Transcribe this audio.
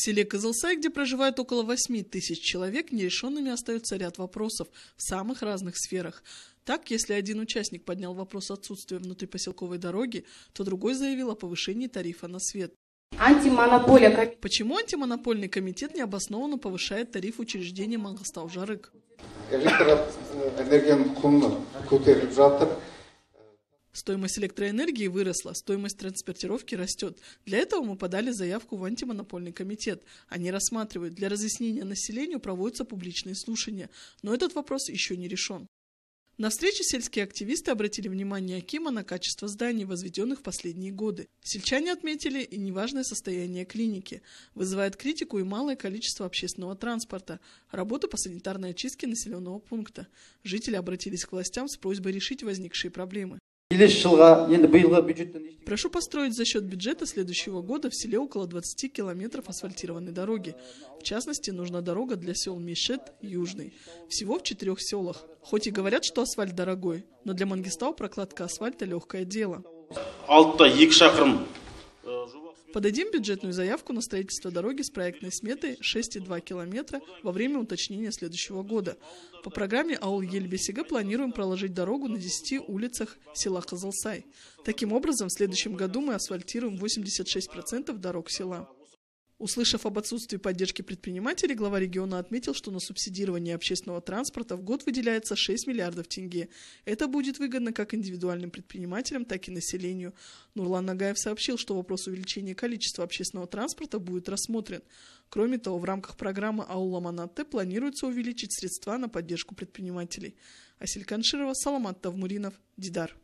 В селе Кызылсай, где проживает около 8000 человек, нерешенными остается ряд вопросов в самых разных сферах. Так, если один участник поднял вопрос отсутствия внутрипоселковой дороги, то другой заявил о повышении тарифа на свет. Почему антимонопольный комитет необоснованно повышает тариф учреждения Мангыстау Жарык? Стоимость электроэнергии выросла, стоимость транспортировки растет. Для этого мы подали заявку в антимонопольный комитет. Они рассматривают. Для разъяснения населению проводятся публичные слушания. Но этот вопрос еще не решен. На встрече сельские активисты обратили внимание акима на качество зданий, возведенных в последние годы. Сельчане отметили и неважное состояние клиники. Вызывает критику и малое количество общественного транспорта, работа по санитарной очистке населенного пункта. Жители обратились к властям с просьбой решить возникшие проблемы. Прошу построить за счет бюджета следующего года в селе около 20 километров асфальтированной дороги. В частности, нужна дорога для сел Мишет Южный. Всего в 4 селах. Хоть и говорят, что асфальт дорогой, но для Мангыстау прокладка асфальта легкое дело. Подадим бюджетную заявку на строительство дороги с проектной сметой 6,2 километра во время уточнения следующего года. По программе «Аул Ельбесега» планируем проложить дорогу на 10 улицах села Кызылсай. Таким образом, в следующем году мы асфальтируем 86% дорог села. Услышав об отсутствии поддержки предпринимателей, глава региона отметил, что на субсидирование общественного транспорта в год выделяется 6 миллиардов тенге. Это будет выгодно как индивидуальным предпринимателям, так и населению. Нурлан Нагаев сообщил, что вопрос увеличения количества общественного транспорта будет рассмотрен. Кроме того, в рамках программы «Аула Манате» планируется увеличить средства на поддержку предпринимателей. Асель Канширова, Саломат Тавмуринов, Дидар.